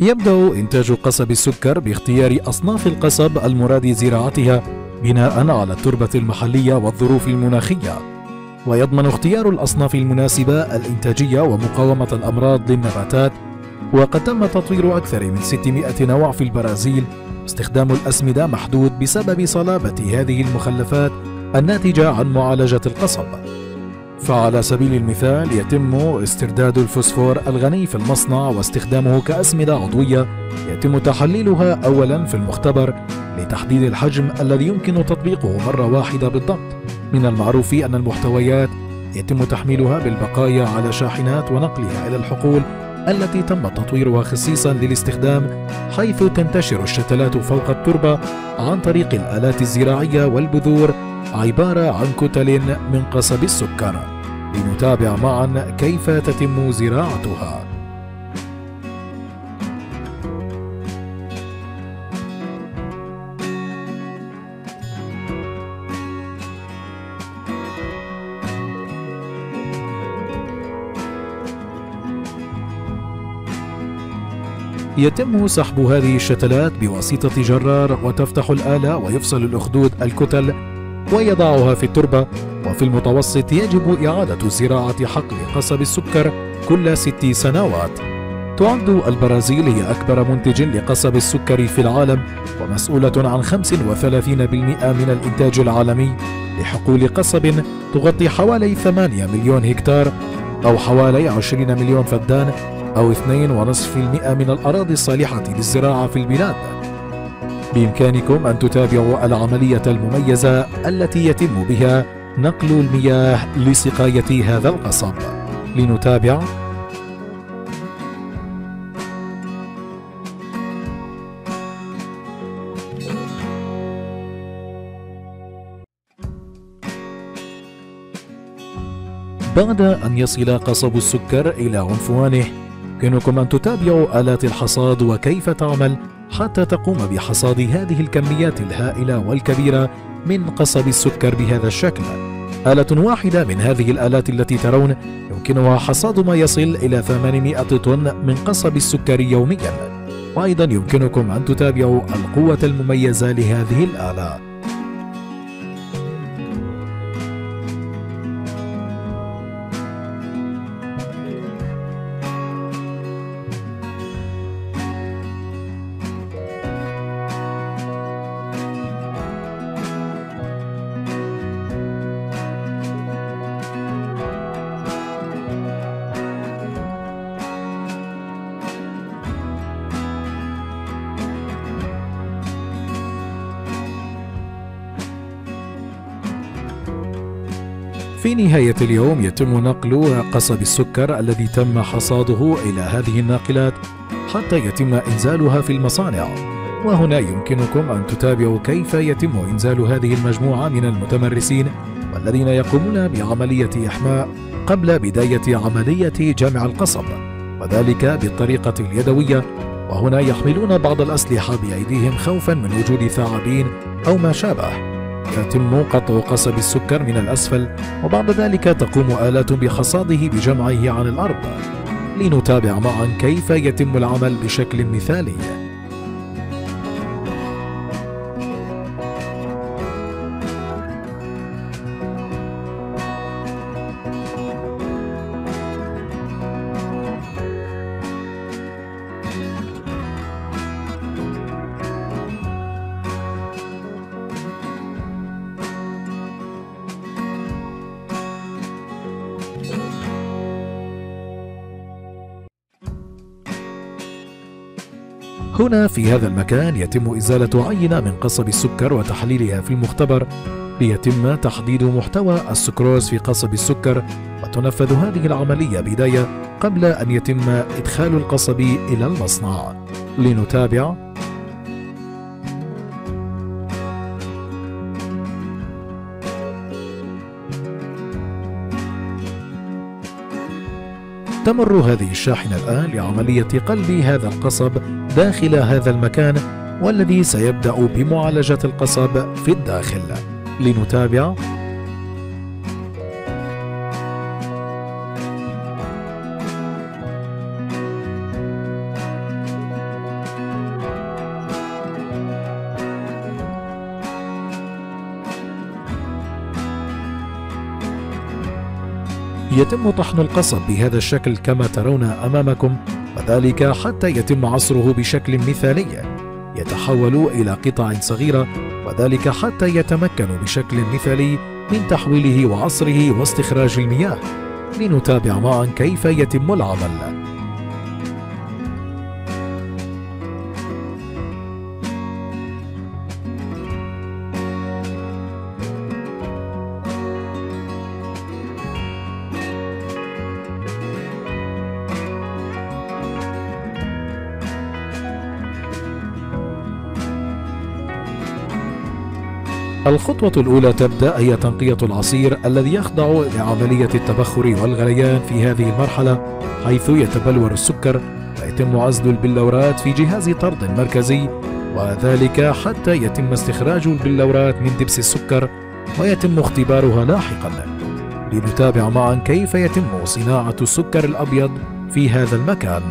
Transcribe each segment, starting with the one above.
يبدأ إنتاج قصب السكر باختيار أصناف القصب المراد زراعتها بناء على التربة المحلية والظروف المناخية، ويضمن اختيار الأصناف المناسبة الإنتاجية ومقاومة الأمراض للنباتات. وقد تم تطوير أكثر من 600 نوع في البرازيل. استخدام الأسمدة محدود بسبب صلابة هذه المخلفات الناتجة عن معالجة القصب. فعلى سبيل المثال يتم استرداد الفوسفور الغني في المصنع واستخدامه كأسمدة عضوية يتم تحليلها أولا في المختبر لتحديد الحجم الذي يمكن تطبيقه مرة واحدة بالضبط. من المعروف أن المحتويات يتم تحميلها بالبقايا على شاحنات ونقلها إلى الحقول التي تم تطويرها خصيصا للاستخدام، حيث تنتشر الشتلات فوق التربة عن طريق الآلات الزراعية والبذور عبارة عن كتل من قصب السكر. لنتابع معا كيف تتم زراعتها. يتم سحب هذه الشتلات بواسطة جرار، وتفتح الآلة ويفصل الأخدود الكتل ويضعها في التربة. وفي المتوسط يجب إعادة زراعة حقل قصب السكر كل 6 سنوات. تعد البرازيل هي أكبر منتج لقصب السكر في العالم، ومسؤولة عن 35% من الإنتاج العالمي لحقول قصب تغطي حوالي 8 مليون هكتار أو حوالي 20 مليون فدان أو 2.5% من الأراضي الصالحة للزراعة في البلاد. بإمكانكم أن تتابعوا العملية المميزة التي يتم بها نقل المياه لسقاية هذا القصب. لنتابع. بعد أن يصل قصب السكر إلى عنفوانه، يمكنكم أن تتابعوا آلات الحصاد وكيف تعمل حتى تقوم بحصاد هذه الكميات الهائلة والكبيرة من قصب السكر بهذا الشكل. آلة واحدة من هذه الآلات التي ترون يمكنها حصاد ما يصل إلى 800 طن من قصب السكر يوميا. وأيضا يمكنكم أن تتابعوا القوة المميزة لهذه الآلة. في نهاية اليوم يتم نقل قصب السكر الذي تم حصاده إلى هذه الناقلات حتى يتم إنزالها في المصانع. وهنا يمكنكم أن تتابعوا كيف يتم إنزال هذه المجموعة من المتمرسين والذين يقومون بعملية إحماء قبل بداية عملية جمع القصب، وذلك بالطريقة اليدوية. وهنا يحملون بعض الأسلحة بأيديهم خوفا من وجود ثعابين أو ما شابه. يتم قطع قصب السكر من الأسفل، وبعد ذلك تقوم آلات بحصاده بجمعه عن الأرض. لنتابع معا كيف يتم العمل بشكل مثالي. هنا في هذا المكان يتم إزالة عينة من قصب السكر وتحليلها في المختبر ليتم تحديد محتوى السكروز في قصب السكر. وتنفذ هذه العملية بداية قبل أن يتم إدخال القصب إلى المصنع. لنتابع. تمر هذه الشاحنة الآن لعملية قلب هذا القصب داخل هذا المكان، والذي سيبدأ بمعالجة القصب في الداخل. لنتابع. يتم طحن القصب بهذا الشكل كما ترون أمامكم، وذلك حتى يتم عصره بشكل مثالي، يتحول إلى قطع صغيرة، وذلك حتى يتمكن بشكل مثالي من تحويله وعصره واستخراج المياه. لنتابع معا كيف يتم العمل. الخطوة الأولى تبدأ هي تنقية العصير الذي يخضع لعملية التبخر والغليان في هذه المرحلة، حيث يتبلور السكر ويتم عزل البلورات في جهاز طرد مركزي، وذلك حتى يتم استخراج البلورات من دبس السكر ويتم اختبارها لاحقا. لنتابع معا كيف يتم صناعة السكر الأبيض في هذا المكان.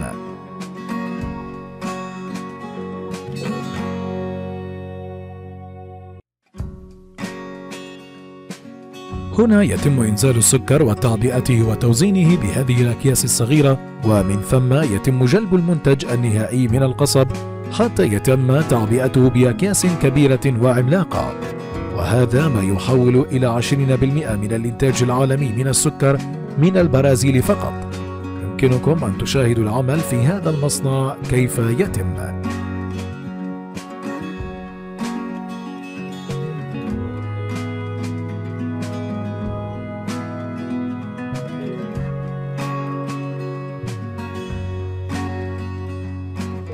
هنا يتم إنزال السكر وتعبئته وتوزينه بهذه الأكياس الصغيرة، ومن ثم يتم جلب المنتج النهائي من القصب حتى يتم تعبئته بأكياس كبيرة وعملاقة، وهذا ما يحول إلى 20% من الإنتاج العالمي من السكر من البرازيل فقط. يمكنكم أن تشاهدوا العمل في هذا المصنع كيف يتم.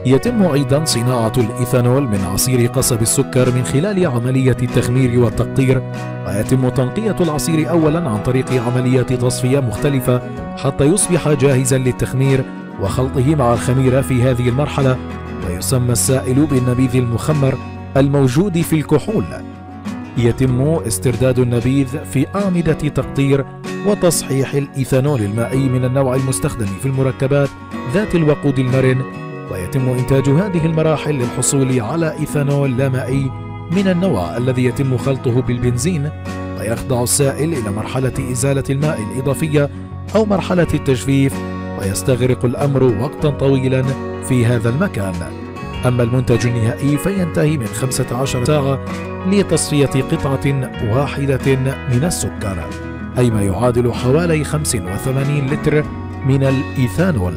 يتم أيضا صناعة الإيثانول من عصير قصب السكر من خلال عملية التخمير والتقطير، ويتم تنقية العصير أولا عن طريق عملية تصفية مختلفة حتى يصبح جاهزا للتخمير وخلطه مع الخميرة في هذه المرحلة، ويسمى السائل بالنبيذ المخمر الموجود في الكحول. يتم استرداد النبيذ في أعمدة تقطير وتصحيح الإيثانول المائي من النوع المستخدم في المركبات ذات الوقود المرن، ويتم إنتاج هذه المراحل للحصول على إيثانول لا مائي من النوع الذي يتم خلطه بالبنزين، ويخضع السائل إلى مرحلة إزالة الماء الإضافية أو مرحلة التجفيف، ويستغرق الأمر وقتا طويلا في هذا المكان. أما المنتج النهائي فينتهي من 15 ساعة لتصفية قطعة واحدة من السكر، أي ما يعادل حوالي 85 لتر من الإيثانول.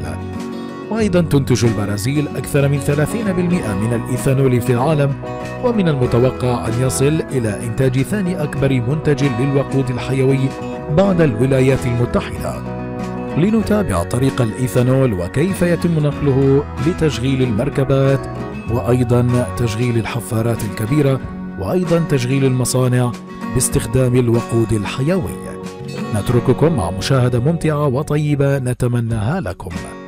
وأيضا تنتج البرازيل أكثر من 30% من الإيثانول في العالم، ومن المتوقع أن يصل إلى إنتاج ثاني أكبر منتج للوقود الحيوي بعد الولايات المتحدة. لنتابع طريق الإيثانول وكيف يتم نقله لتشغيل المركبات، وأيضا تشغيل الحفارات الكبيرة، وأيضا تشغيل المصانع باستخدام الوقود الحيوي. نترككم مع مشاهدة ممتعة وطيبة نتمناها لكم.